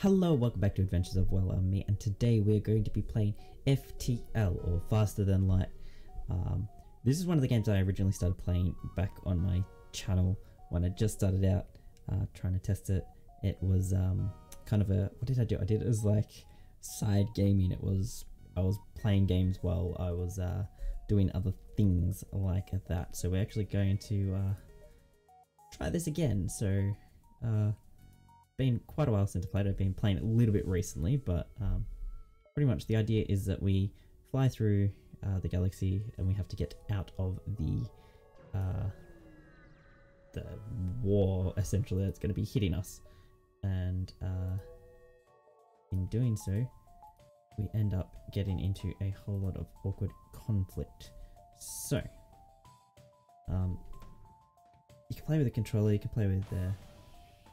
Hello, welcome back to Adventures of Well and Me, and today we are going to be playing FTL, or Faster Than Light. This is one of the games I originally started playing back on my channel when I just started out trying to test it. It was kind of a, what did I do? I did it as like side gaming. It was, I was playing games while I was doing other things like that. So we're actually going to try this again. So been quite a while since I played. I've been playing it a little bit recently, but pretty much the idea is that we fly through the galaxy and we have to get out of the war, essentially, that's going to be hitting us. And in doing so, we end up getting into a whole lot of awkward conflict. So you can play with a controller, you can play with the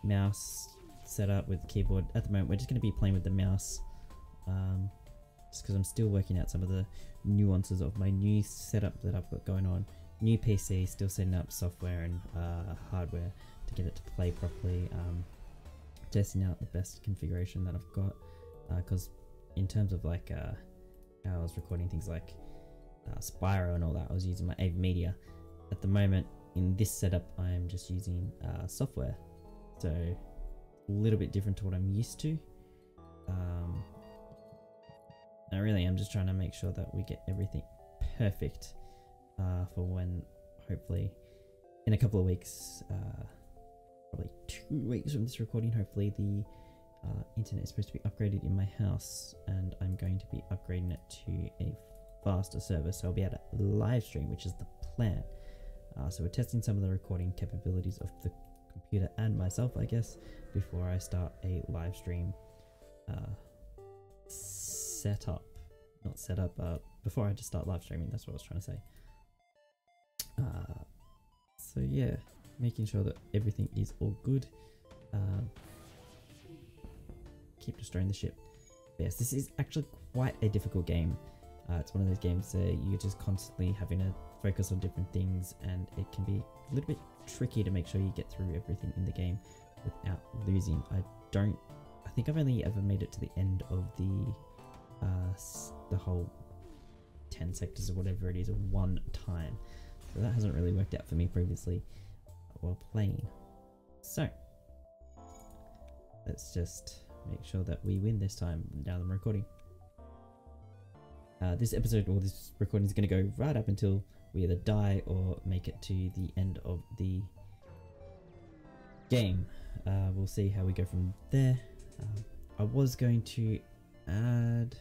mouse setup, with the keyboard. At the moment we're just going to be playing with the mouse, just because I'm still working out some of the nuances of my new setup that I've got going on. New PC, still setting up software and hardware to get it to play properly, testing out the best configuration that I've got, because in terms of like how I was recording things like Spyro and all that, I was using my AV Media. At the moment in this setup I am just using software, so a little bit different to what I'm used to. I really am just trying to make sure that we get everything perfect for when, hopefully in a couple of weeks, probably 2 weeks from this recording, hopefully the internet is supposed to be upgraded in my house, and I'm going to be upgrading it to a faster server, so I'll be able to live stream, which is the plan. So we're testing some of the recording capabilities of the computer and myself, I guess, before I start a live stream setup. Not setup, before I just start live streaming, that's what I was trying to say. So yeah, making sure that everything is all good. Keep destroying the ship. But yes, this is actually quite a difficult game. It's one of those games where you're just constantly having to focus on different things, and it can be a little bit tricky to make sure you get through everything in the game without losing. I think I've only ever made it to the end of the whole 10 sectors or whatever it is one time, so that hasn't really worked out for me previously while playing. So let's just make sure that we win this time now that I'm recording. This episode, or this recording, is going to go right up until we either die or make it to the end of the game. We'll see how we go from there. I was going to add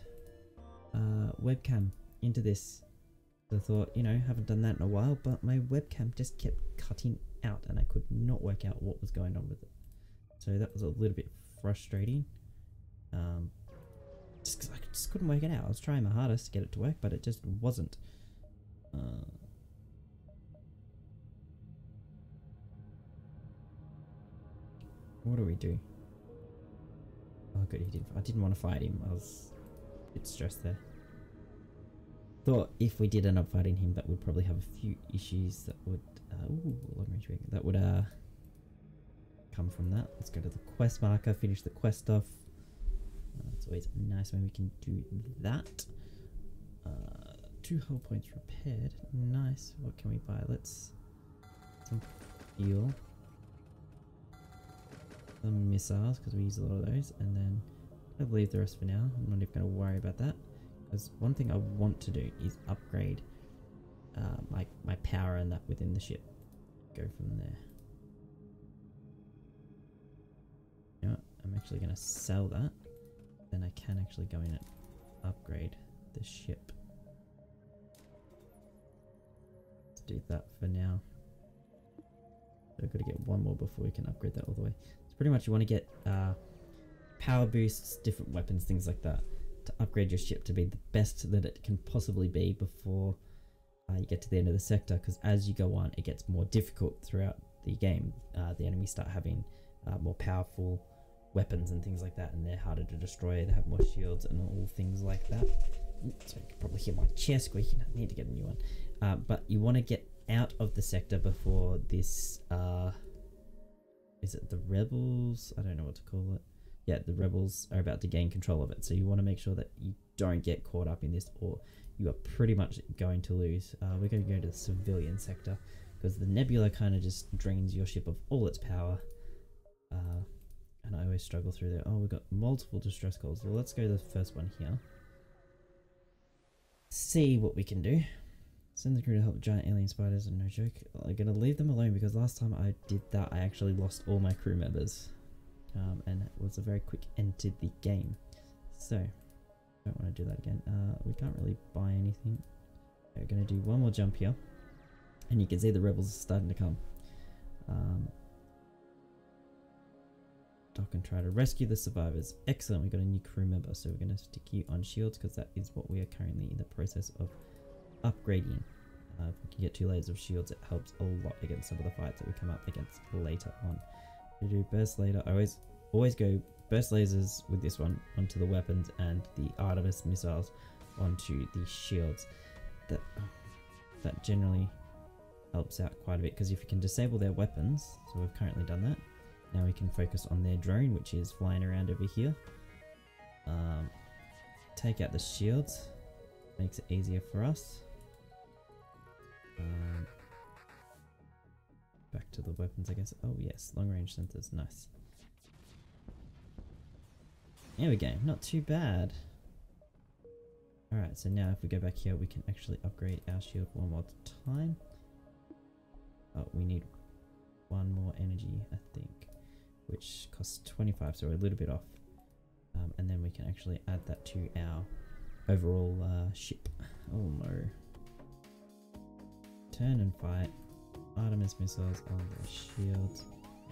webcam into this. I thought, you know, haven't done that in a while, but my webcam just kept cutting out and I could not work out what was going on with it. So that was a little bit frustrating, just because I just couldn't work it out. I was trying my hardest to get it to work, but it just wasn't. What do? Oh good, he didn't. I didn't want to fight him. I was a bit stressed there. Thought if we did end up fighting him, that would probably have a few issues that would come from that. Let's go to the quest marker, finish the quest off. It's always nice when we can do that. 2 hull points repaired. Nice. What can we buy? Let's some fuel, some missiles, because we use a lot of those, and then I'll leave the rest for now. I'm not even going to worry about that, because one thing I want to do is upgrade my power and that within the ship. Go from there. You know what? I'm actually going to sell that. Then I can actually go in and upgrade the ship. Let's do that for now. So I've got to get one more before we can upgrade that all the way. So pretty much you want to get power boosts, different weapons, things like that, to upgrade your ship to be the best that it can possibly be before you get to the end of the sector, because as you go on it gets more difficult throughout the game. The enemies start having more powerful weapons and things like that, and they're harder to destroy. They have more shields and all things like that. So you can probably hear my chair squeaking. I need to get a new one. But you want to get out of the sector before this, is it the rebels? I don't know what to call it. yeah, the rebels are about to gain control of it. So you want to make sure that you don't get caught up in this, or you are pretty much going to lose. We're going to go to the civilian sector, because the nebula kind of just drains your ship of all its power. And I always struggle through there. Oh, we've got multiple distress calls. Well, let's go to the first one here. See what we can do. Send the crew to help giant alien spiders, and no joke, I'm going to leave them alone, because last time I did that, I actually lost all my crew members. And it was a very quick end to the game. So, don't want to do that again. We can't really buy anything. We're going to do one more jump here. And you can see the rebels are starting to come. Doc and try to rescue the survivors. Excellent, we got a new crew member. So we're going to stick you on shields, because that is what we are currently in the process of upgrading. If we can get 2 layers of shields, it helps a lot against some of the fights that we come up against later on. We do burst laser. I always go burst lasers with this one onto the weapons, and the Artemis missiles onto the shields. That generally helps out quite a bit, because if you can disable their weapons, so we've currently done that. Now we can focus on their drone, which is flying around over here. Take out the shields, makes it easier for us. Back to the weapons, I guess. Oh yes, long range sensors, nice. There we go, not too bad. Alright, so now if we go back here, we can actually upgrade our shield one more time. Oh, we need one more energy, I think, which costs 25, so we're a little bit off. And then we can actually add that to our overall ship. Oh no. Turn and fight. Artemis missiles on their shields.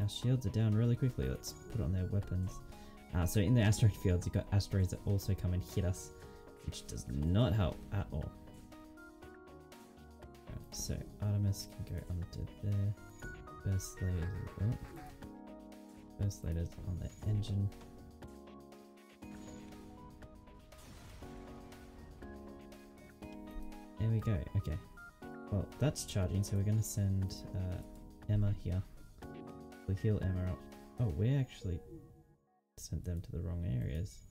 Our shields are down really quickly. Let's put on their weapons. So in the asteroid fields, you've got asteroids that also come and hit us, which does not help at all. So Artemis can go onto there. Burst lasers. Burst lasers on the engine. There we go. Okay. Well, that's charging, so we're going to send Emma here. We'll heal Emma up. Oh, we actually sent them to the wrong areas.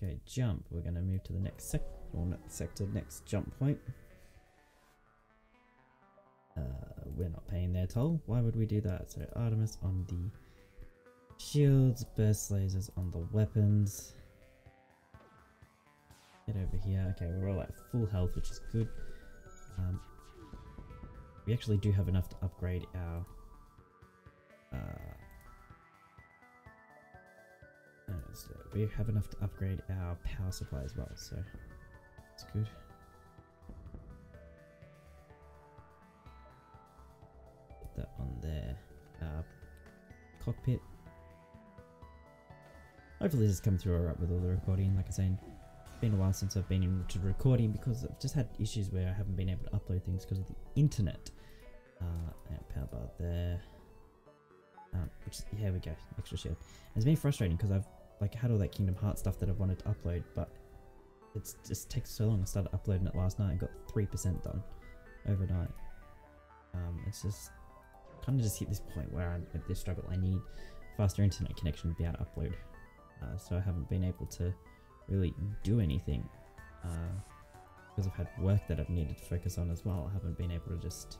Okay, jump. We're going to move to the next next jump point. We're not paying their toll. Why would we do that? So Artemis on the shields, burst lasers on the weapons. Get over here. Okay, we're all at full health, which is good. We actually do have enough to upgrade our we have enough to upgrade our power supply as well, so that's good. Put that on their cockpit. Hopefully this has come through alright with all the recording. Like I said, been a while since I've been into recording, because I've just had issues where I haven't been able to upload things because of the internet. And power bar there. Which here we go, extra shield. It's been frustrating because I've like had all that Kingdom Hearts stuff that I've wanted to upload, but it just takes so long. I started uploading it last night and got 3% done overnight. It's just kind of just hit this point where I'm at this struggle. I need faster internet connection to be able to upload. So I haven't been able to really do anything because I've had work that I've needed to focus on as well. I haven't been able to just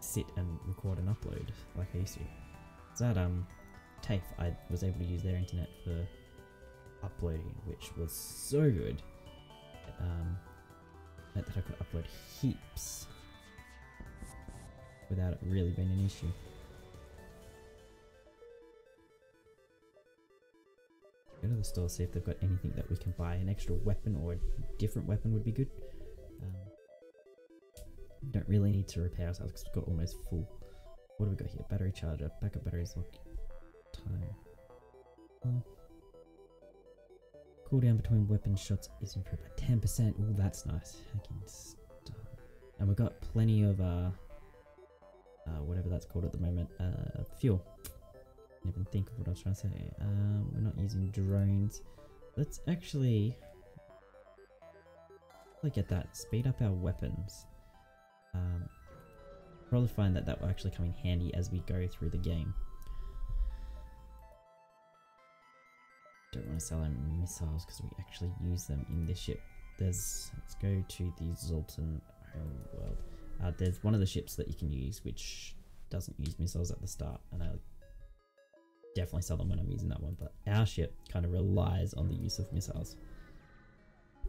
sit and record and upload like I used to. So at TAFE, I was able to use their internet for uploading, which was so good. That I could upload heaps without it really being an issue. Go to the store, see if they've got anything that we can buy. An extra weapon or a different weapon would be good. Don't really need to repair ourselves because we've got almost full. What do we got here? Battery charger, backup batteries, lock time. Oh. Cooldown between weapon shots is improved by 10%. Oh, that's nice. Hacking stuff. And we've got plenty of whatever that's called at the moment, fuel. Even think of what I was trying to say. We're not using drones. Let's actually look at that. Speed up our weapons. Probably find that will actually come in handy as we go through the game. don't want to sell them missiles because we actually use them in this ship. Let's go to the Zoltan home world. There's one of the ships that you can use which doesn't use missiles at the start, and I definitely sell them when I'm using that one, but our ship kind of relies on the use of missiles.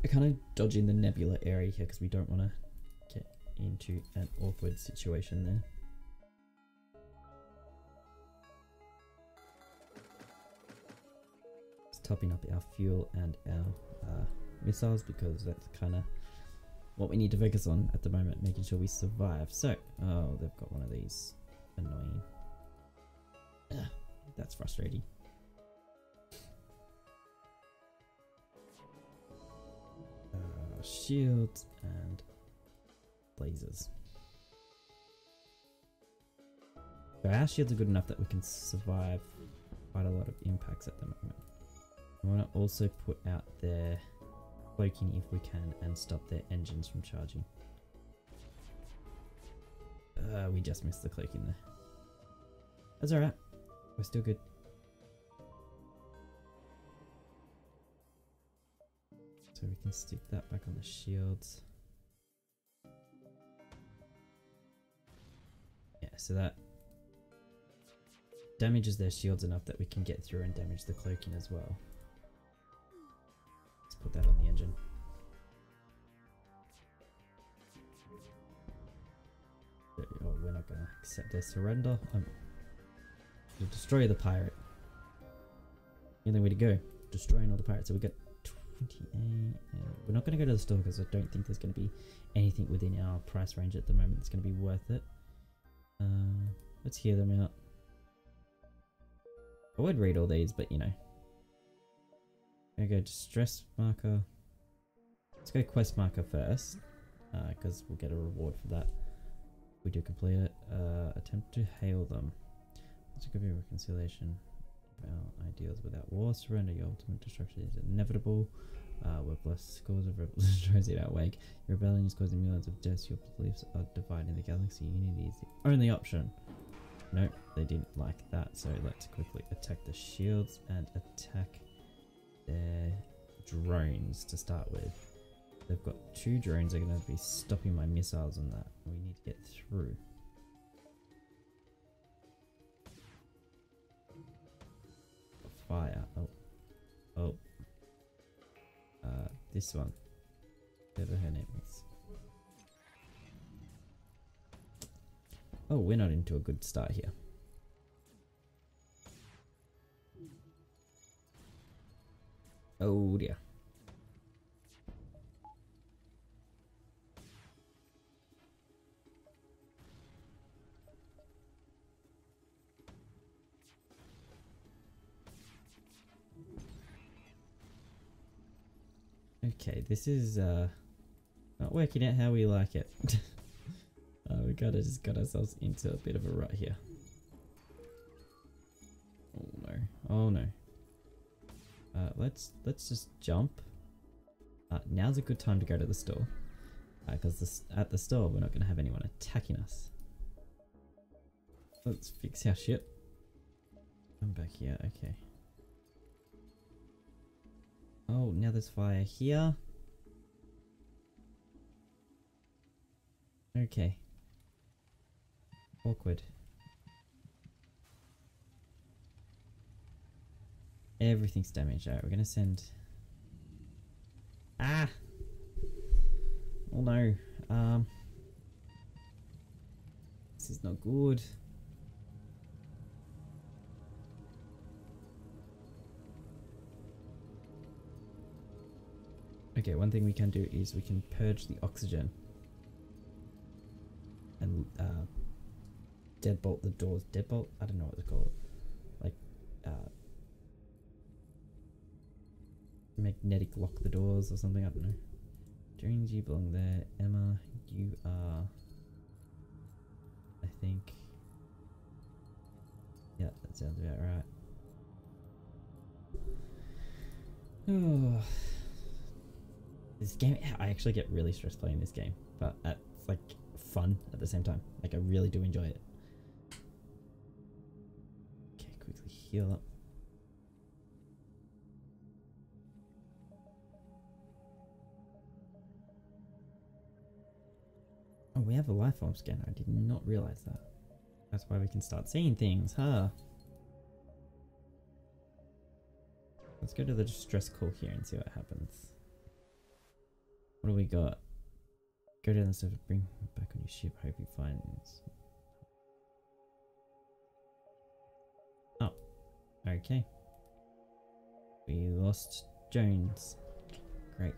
We're kind of dodging the nebula area here because we don't want to get into an awkward situation there. It's topping up our fuel and our missiles because that's kind of what we need to focus on at the moment, making sure we survive. So, oh, they've got one of these annoying. Ugh. That's frustrating. Shields and lasers. So our shields are good enough that we can survive quite a lot of impacts at the moment. I want to also put out their cloaking if we can and stop their engines from charging. We just missed the cloaking there. That's alright. We're still good. So we can stick that back on the shields. Yeah, so that damages their shields enough that we can get through and damage the cloaking as well. Let's put that on the engine. Oh, we're not gonna accept their surrender. We'll destroy the pirate. The only way to go, destroying all the pirates. So we got 28. We're not going to go to the store because I don't think there's going to be anything within our price range at the moment that's going to be worth it. Let's hear them out. I would read all these, but you know. I'm going to go distress marker. Let's go quest marker first because we'll get a reward for that. We do complete it. Attempt to hail them. It could be reconciliation. Well, ideals without war, surrender your ultimate destruction is inevitable. We're blessed, scores of rebels destroys in our wake. Your rebellion is causing millions of deaths. Your beliefs are dividing the galaxy. Unity is the only option. Nope, they didn't like that, so let's quickly attack the shields and attack their drones to start with. They've got two drones. They're going to be stopping my missiles on that. We need to get through. Fire. Oh. This one. Whatever her name is. Oh, we're not into a good start here. Oh dear. Okay, this is not working out how we like it. We just got ourselves into a bit of a rut here. Oh no! Oh no! Let's just jump. Now's a good time to go to the store, because at the store we're not going to have anyone attacking us. Let's fix our ship. Come back here. Okay. Oh, now there's fire here. Okay. Awkward. Everything's damaged. Alright, we're gonna send... Ah! Oh no. This is not good. Okay, one thing we can do is we can purge the oxygen and deadbolt the doors. Deadbolt? I don't know what to call it. Like, magnetic lock the doors or something, I don't know. Jones, you belong there. Emma, you are, I think. Yeah, that sounds about right. Oh. This game, I actually get really stressed playing this game, but it's like fun at the same time. Like I really do enjoy it. Okay, quickly heal up. Oh, we have a life form scanner. I did not realize that. That's why we can start seeing things, huh? Let's go to the distress call here and see what happens. What do we got? Go down the server, bring him back on your ship. Hope you find. Oh, okay. We lost Jones. Great.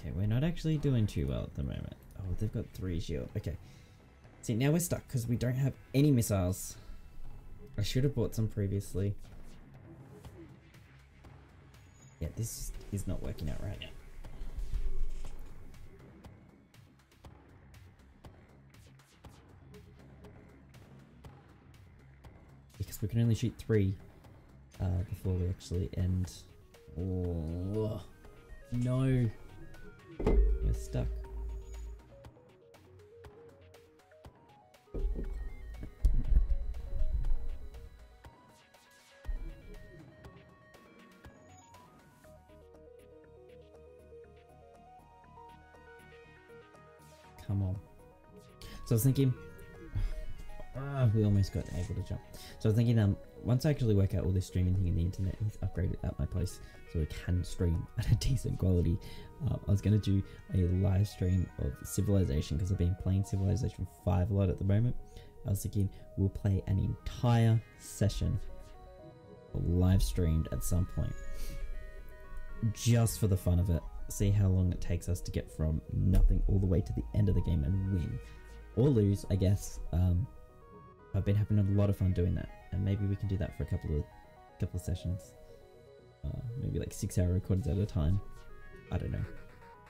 Okay, we're not actually doing too well at the moment. Oh, they've got 3 shield. Okay. See, now we're stuck because we don't have any missiles. I should have bought some previously. Yeah, this is not working out right now. Because we can only shoot 3 before we actually end. Oh, no. We're stuck. Come on. So I was thinking, we almost got able to jump. So I was thinking, once I actually work out all this streaming thing in the internet, he's upgraded at my place so we can stream at a decent quality. I was going to do a live stream of Civilization because I've been playing Civilization 5 a lot at the moment. I was thinking we'll play an entire session live streamed at some point just for the fun of it. See how long it takes us to get from nothing all the way to the end of the game and win or lose, I guess. I've been having a lot of fun doing that, and maybe we can do that for a couple of sessions, maybe like 6-hour recordings at a time. I don't know,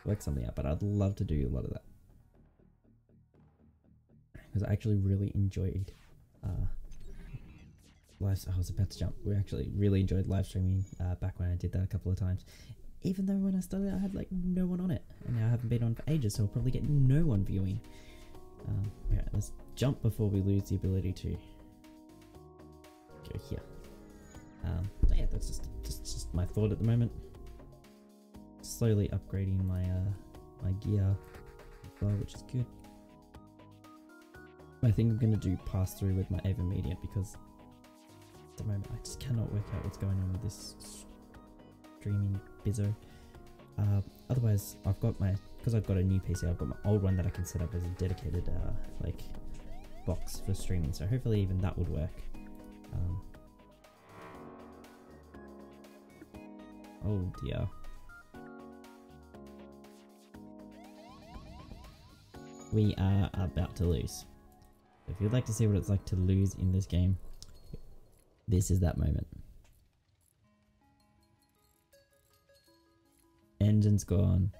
work something out, but I'd love to do a lot of that because I actually really enjoyed live streaming back when I did that a couple of times. Even though when I started I had like no one on it, and now I haven't been on for ages, so I'll probably get no one viewing. Alright, let's jump before we lose the ability to go here. Yeah, that's just my thought at the moment. Slowly upgrading my my gear as well, which is good. I think I'm gonna do pass through with my AV Media because at the moment I just cannot work out what's going on with this streaming bizzo. Otherwise I've got a new PC, I've got my old one that I can set up as a dedicated like box for streaming, so hopefully even that would work. Oh dear. We are about to lose. If you'd like to see what it's like to lose in this game, this is that moment. Engine's gone.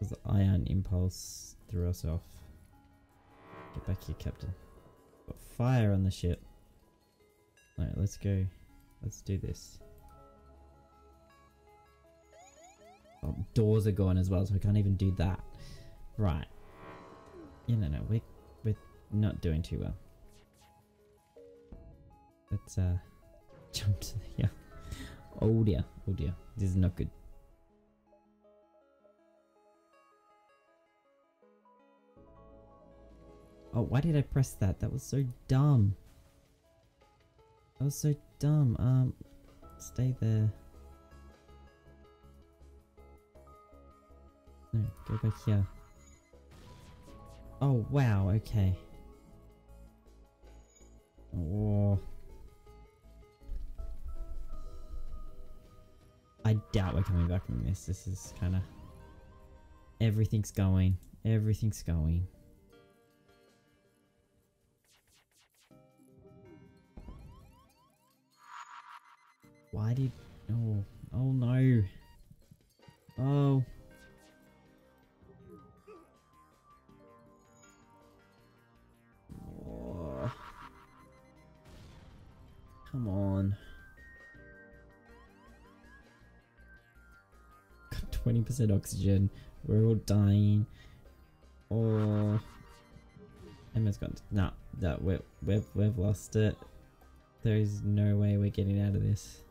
The ion impulse threw us off. Get back here, Captain. Got fire on the ship. Alright, let's go. Let's do this. Oh, doors are gone as well, so we can't even do that. Right. Yeah, no, we're not doing too well. Let's jump to the yeah. Oh dear, oh dear. This is not good. Oh, why did I press that? That was so dumb. That was so dumb. Stay there. No, go back here. Oh, wow, okay. Oh. I doubt we're coming back from this. This is kind of... Everything's going. Everything's going. Why did... Oh, oh no. Oh. Oh. Come on. Got 20% oxygen. We're all dying. Oh. Emma's gone. Nah, that we've lost it. There is no way we're getting out of this.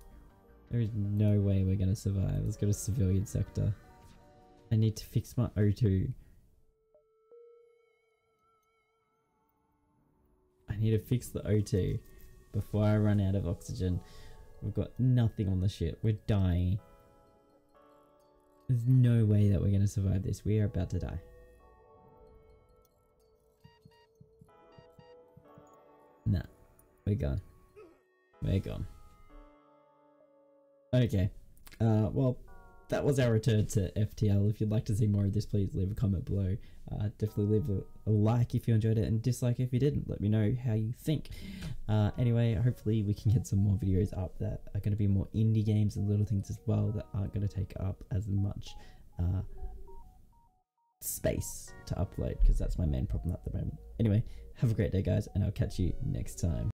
There is no way we're going to survive. Let's go to civilian sector. I need to fix my O2. I need to fix the O2 before I run out of oxygen. We've got nothing on the ship. We're dying. There's no way that we're going to survive this. We are about to die. Nah. We're gone. We're gone. Okay. Well, that was our return to FTL. If you'd like to see more of this, please leave a comment below. Definitely leave a like if you enjoyed it and dislike if you didn't. Let me know how you think. Anyway, hopefully we can get some more videos up that are going to be more indie games and little things as well that aren't going to take up as much space to upload, because that's my main problem at the moment. Anyway, have a great day, guys, and I'll catch you next time.